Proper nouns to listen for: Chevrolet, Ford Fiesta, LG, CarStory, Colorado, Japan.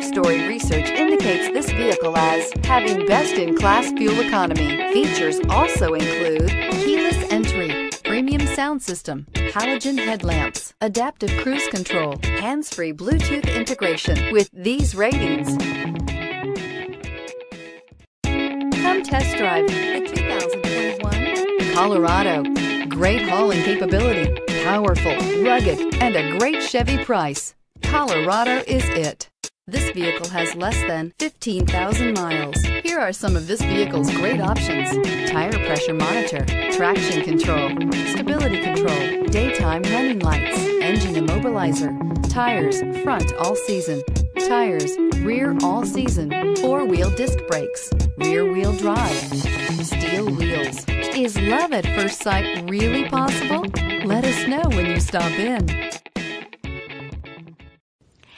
CarStory research indicates this vehicle as having best-in-class fuel economy. Features also include keyless entry, premium sound system, halogen headlamps, adaptive cruise control, hands-free Bluetooth integration. With these ratings, come test drive the 2021 Colorado. Great hauling capability, powerful, rugged, and a great Chevy price. Colorado is it. This vehicle has less than 15,000 miles. Here are some of this vehicle's great options: tire pressure monitor, traction control, stability control, daytime running lights, engine immobilizer, tires front all season, tires rear all season, four-wheel disc brakes, rear-wheel drive, steel wheels. Is love at first sight really possible? Let us know when you stop in.